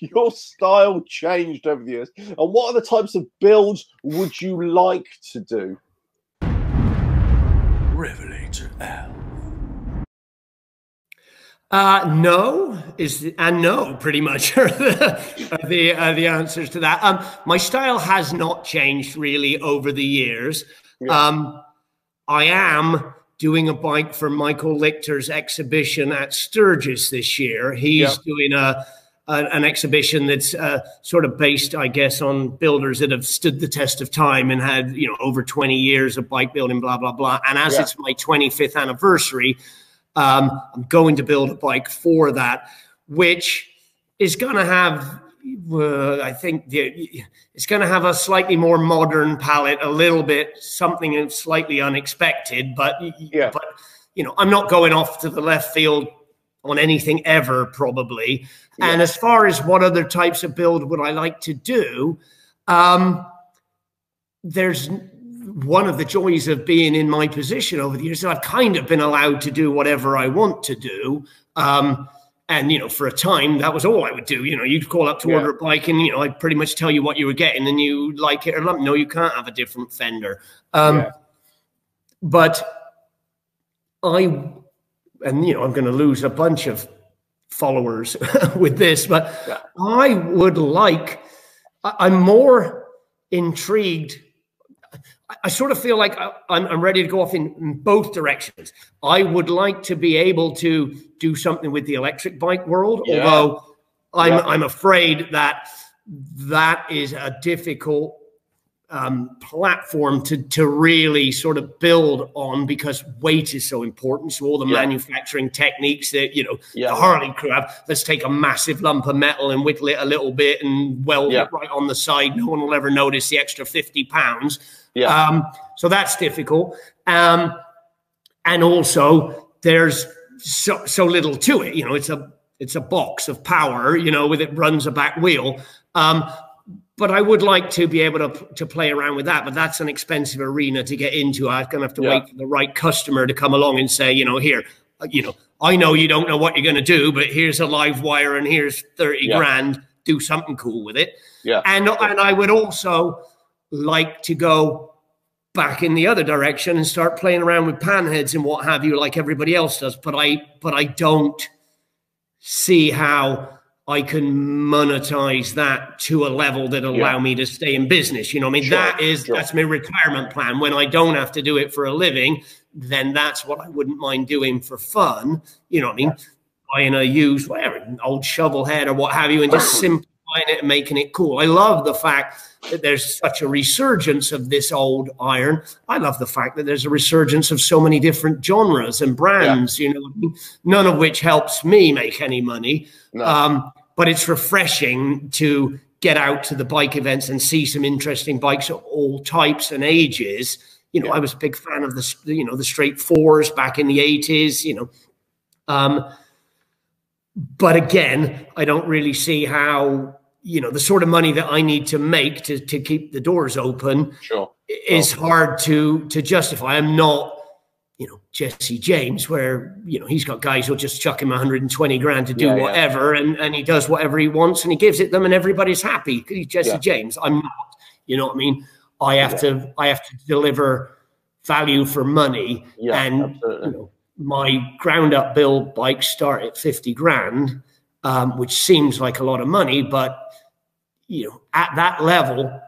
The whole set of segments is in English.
Your style changed over the years. And what are the types of builds would you like to do? Revelator Alf. No is the, and no, pretty much are the answers to that. My style has not changed really over the years. Yeah. I am doing a bike for Michael Lichter's exhibition at Sturgis this year. He's doing an exhibition that's sort of based, I guess, on builders that have stood the test of time and had, you know, over 20 years of bike building, blah, blah, blah. And as it's my 25th anniversary, I'm going to build a bike for that, which is going to have, I think, it's going to have a slightly more modern palette, a little bit, something slightly unexpected. But, but you know, I'm not going off to the left field on anything ever, probably. Yeah. And as far as what other types of build would I like to do, there's... one of the joys of being in my position over the years, I've kind of been allowed to do whatever I want to do. And, you know, for a time, that was all I would do. You know, you'd call up to order a bike and, you know, I'd pretty much tell you what you were getting and you like it or not. No, you can't have a different fender. But and, you know, I'm going to lose a bunch of followers with this, but I would like, I'm more intrigued. I sort of feel like I'm ready to go off in both directions. I would like to be able to do something with the electric bike world, although I'm afraid that that is a difficult platform to really sort of build on because weight is so important. So all the manufacturing techniques that, you know, the Harley crew have, let's take a massive lump of metal and whittle it a little bit and weld it right on the side. No one will ever notice the extra 50 pounds. So that's difficult. And also there's so little to it, you know, it's a box of power, you know, with it runs a back wheel. But I would like to be able to play around with that, but that's an expensive arena to get into. I'm going to have to wait for the right customer to come along and say, you know, here, you know, I know you don't know what you're going to do, but here's a live wire and here's 30 grand, do something cool with it. And I would also like to go back in the other direction and start playing around with panheads and what have you, like everybody else does. But I don't see how I can monetize that to a level that allow me to stay in business. You know what I mean? Sure, that's my retirement plan. When I don't have to do it for a living, then that's what I wouldn't mind doing for fun. You know what I mean? Buying a used, whatever, an old shovel head or what have you, and just simplifying it and making it cool. I love the fact that there's such a resurgence of this old iron. I love the fact that there's a resurgence of so many different genres and brands, you know what I mean? None of which helps me make any money. No. But it's refreshing to get out to the bike events and see some interesting bikes of all types and ages. You know, I was a big fan of the, you know, the straight fours back in the 80s, you know. But again, I don't really see how, you know, the sort of money that I need to make to keep the doors open is hard to justify. I'm not, you know, Jesse James, where, you know, he's got guys who'll just chuck him 120 grand to do whatever. And he does whatever he wants and he gives it them and everybody's happy. He's Jesse James. I'm not, you know what I mean? I have to deliver value for money. Yeah, and you know, my ground up build bikes start at 50 grand, which seems like a lot of money, but you know, at that level,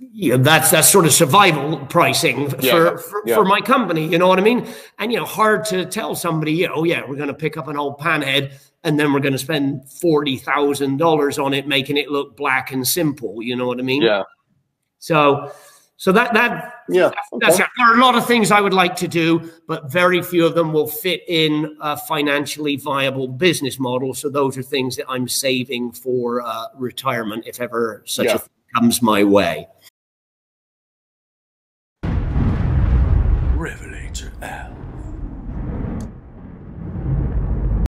you know, that's sort of survival pricing for my company, you know what I mean? And, you know, hard to tell somebody, you know, oh, yeah, we're going to pick up an old panhead and then we're going to spend $40,000 on it, making it look black and simple, you know what I mean? Yeah. So that's it. There are a lot of things I would like to do, but very few of them will fit in a financially viable business model. So those are things that I'm saving for retirement, if ever such a thing comes my way. Revelator Alf.